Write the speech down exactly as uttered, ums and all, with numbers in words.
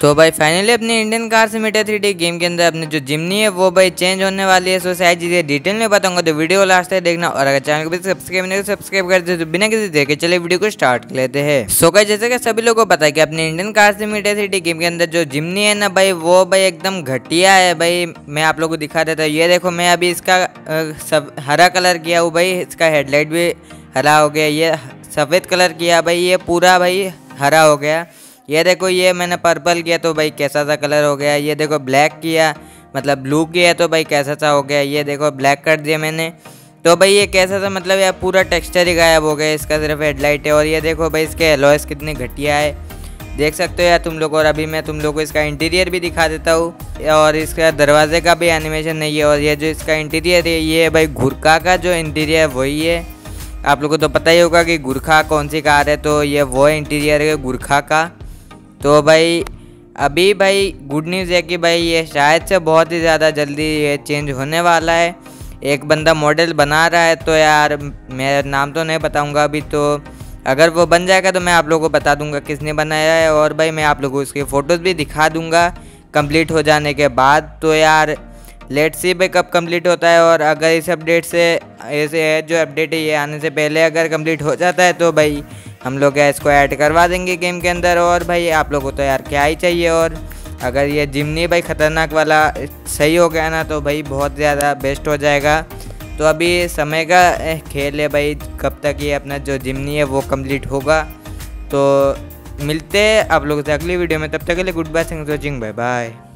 तो भाई फाइनली अपने Indian car simulator three D game के अंदर अपने जो जिम्नी है वो भाई चेंज होने वाली है। सो सारी चीज़ें डिटेल में बताऊंगा, तो वीडियो लास्ट तक देखना। और अगर चैनल को भी सब्सक्राइब नहीं सब्सक्राइब कर दे, तो बिना किसी देखे चले वीडियो को स्टार्ट लेते हैं। सो गाइस, जैसे कि सभी लोगों को पता है कि अपने Indian car simulator three D game के अंदर जो जिम्नी है ना भाई, वो भाई एकदम घटिया है भाई। मैं आप लोग को दिखा देता हूँ, ये देखो मैं अभी इसका सब हरा कलर किया हूँ भाई, इसका हेडलाइट भी हरा हो गया, ये सफ़ेद कलर किया भाई, ये पूरा भाई हरा हो गया। ये देखो ये मैंने पर्पल किया तो भाई कैसा सा कलर हो गया। ये देखो ब्लैक किया मतलब ब्लू किया तो भाई कैसा सा हो गया। ये देखो ब्लैक कर दिया मैंने तो भाई ये कैसा सा मतलब यार पूरा टेक्सचर ही गायब हो गया, इसका सिर्फ हेडलाइट है। और ये देखो भाई इसके अलॉयस कितनी घटिया है, देख सकते हो यार तुम लोग। और अभी मैं तुम लोग को इसका इंटीरियर भी दिखा देता हूँ, और इसका दरवाजे का भी एनिमेशन नहीं है। और ये जो इसका इंटीरियर है ये भाई गोरखा का जो इंटीरियर है वही है। आप लोगों को तो पता ही होगा कि गोरखा कौन सी कार है, तो ये वो इंटीरियर है गोरखा का। तो भाई अभी भाई गुड न्यूज़ है कि भाई ये शायद से बहुत ही ज़्यादा जल्दी ये चेंज होने वाला है। एक बंदा मॉडल बना रहा है, तो यार मेरा नाम तो नहीं बताऊंगा अभी, तो अगर वो बन जाएगा तो मैं आप लोगों को बता दूंगा किसने बनाया है। और भाई मैं आप लोगों को उसकी फ़ोटोज़ भी दिखा दूंगा कंप्लीट हो जाने के बाद। तो यार लेट्स सी भाई कब कंप्लीट होता है। और अगर इस अपडेट से ऐसे है जो अपडेट है ये आने से पहले अगर कंप्लीट हो जाता है तो भाई हम लोग यार इसको ऐड करवा देंगे गेम के अंदर। और भाई आप लोगों को तो यार क्या ही चाहिए। और अगर ये जिम्नी भाई ख़तरनाक वाला सही हो गया ना तो भाई बहुत ज़्यादा बेस्ट हो जाएगा। तो अभी समय का खेल है भाई, कब तक ये अपना जो जिम्नी है वो कंप्लीट होगा। तो मिलते हैं आप लोगों से अगली वीडियो में, तब तक के लिए goodbye, thanks for watching, bye bye.